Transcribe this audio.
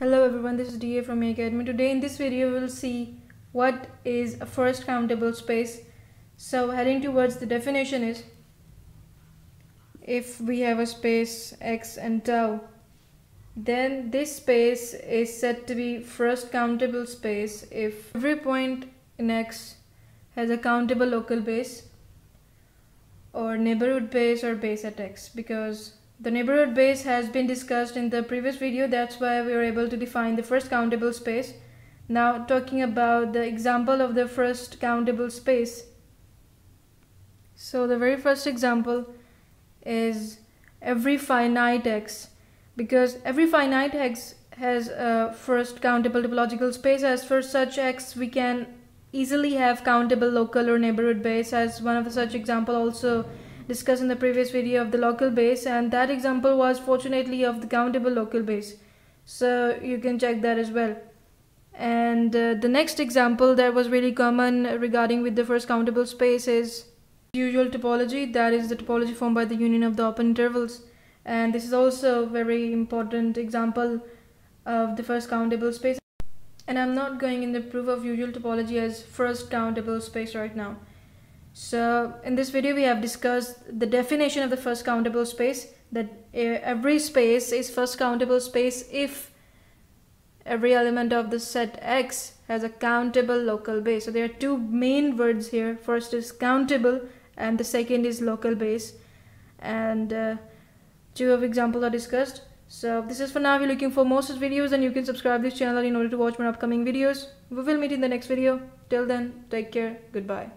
Hello everyone, this is DA from E-Academy. Today in this video we will see what is a first countable space. So heading towards the definition is, if we have a space X and tau, then this space is said to be first countable space if every point in X has a countable local base or neighborhood base or base at X, because the neighborhood base has been discussed in the previous video. That's why we were able to define the first countable space. Now talking about the example of the first countable space. So the very first example is every finite X, because every finite X has a first countable topological space. As for such X, we can easily have countable local or neighborhood base, as one of the such example also discussed in the previous video of the local base, and that example was fortunately of the countable local base, so you can check that as well. And the next example that was really common regarding with the first countable space is usual topology, that is the topology formed by the union of the open intervals, and this is also a very important example of the first countable space. And I'm not going in the proof of usual topology as first countable space right now. So in this video we have discussed the definition of the first countable space, that every space is first countable space if every element of the set X has a countable local base. So there are two main words here. First is countable and the second is local base, and two of examples are discussed. So this is for now. If you're looking for more such videos, then you can subscribe this channel in order to watch more upcoming videos. We will meet in the next video. Till then, take care. Goodbye.